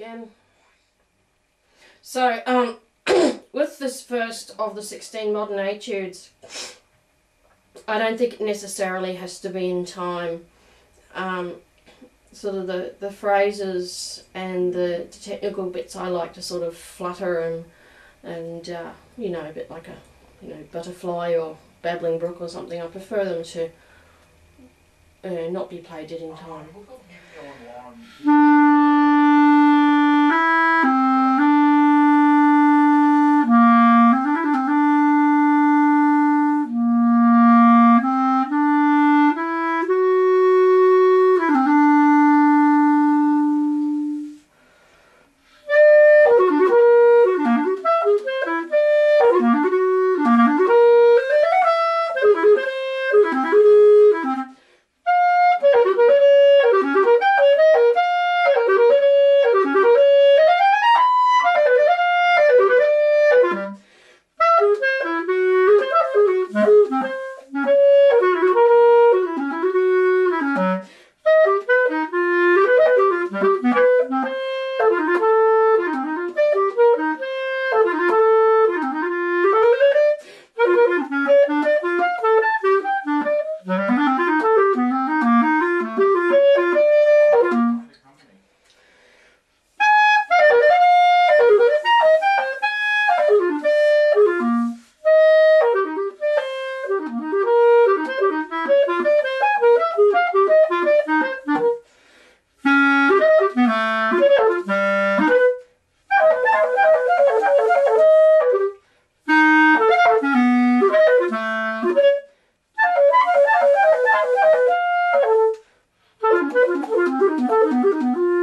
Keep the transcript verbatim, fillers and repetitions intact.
Again. So, um, with this first of the sixteen modern etudes, I don't think it necessarily has to be in time. Um, sort of the, the phrases and the, the technical bits I like to sort of flutter and, and uh, you know, a bit like a you know butterfly or babbling brook or something. I prefer them to uh, not be played in time. Thank you.